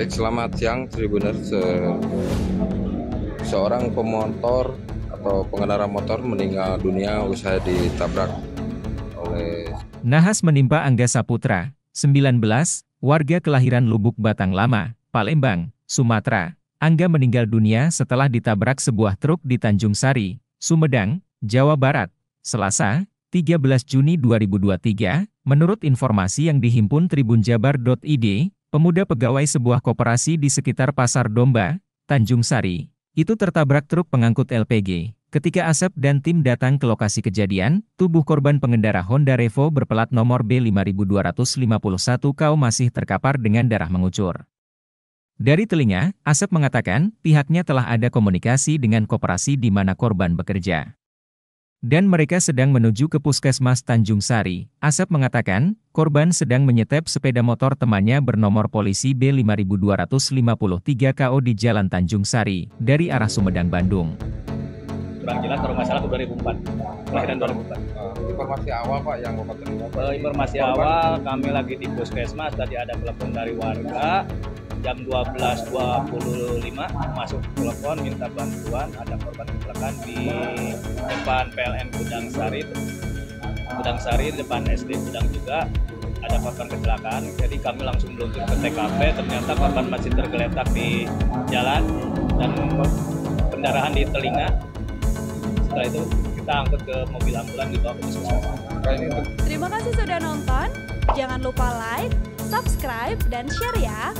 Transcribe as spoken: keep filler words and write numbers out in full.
Baik, selamat siang Tribuners. Se seorang pemotor atau pengendara motor meninggal dunia usai ditabrak oleh... Nahas menimpa Angga Saputra, sembilan belas, warga kelahiran Lubuk Batang Lama, Palembang, Sumatera. Angga meninggal dunia setelah ditabrak sebuah truk di Tanjung Sari, Sumedang, Jawa Barat, Selasa, tiga belas Juni dua ribu dua puluh tiga. Menurut informasi yang dihimpun tribunjabar titik i d, pemuda pegawai sebuah koperasi di sekitar Pasar Domba, Tanjung Sari, itu tertabrak truk pengangkut L P G. Ketika asep dan tim datang ke lokasi kejadian, tubuh korban pengendara Honda Revo berplat nomor B lima dua lima satu K masih terkapar dengan darah mengucur. Dari telinga, asep mengatakan pihaknya telah ada komunikasi dengan koperasi di mana korban bekerja, dan mereka sedang menuju ke Puskesmas Tanjung Sari. Asep mengatakan, korban sedang menyetep sepeda motor temannya bernomor polisi B lima dua lima tiga K O di Jalan Tanjung Sari, dari arah Sumedang, Bandung. Kurang jelas, kalau nggak salah dua ribu empat, lahiran dua ribu empat. Uh, informasi awal Pak yang Bapak terima? Uh, informasi korban awal, kami lagi di Puskesmas, tadi ada telepon dari warga, jam dua belas dua puluh lima masuk telepon minta bantuan ada korban kecelakaan di depan P L N Kadang Sarit, Kadang Sarit depan S D Kadang juga ada korban kecelakaan. Jadi kami langsung meluncur ke T K P, ternyata korban masih tergeletak di jalan dan pendarahan di telinga. Setelah itu kita angkut ke mobil ambulan dibawa ke puskesmas. Terima kasih sudah nonton, jangan lupa like, subscribe dan share ya.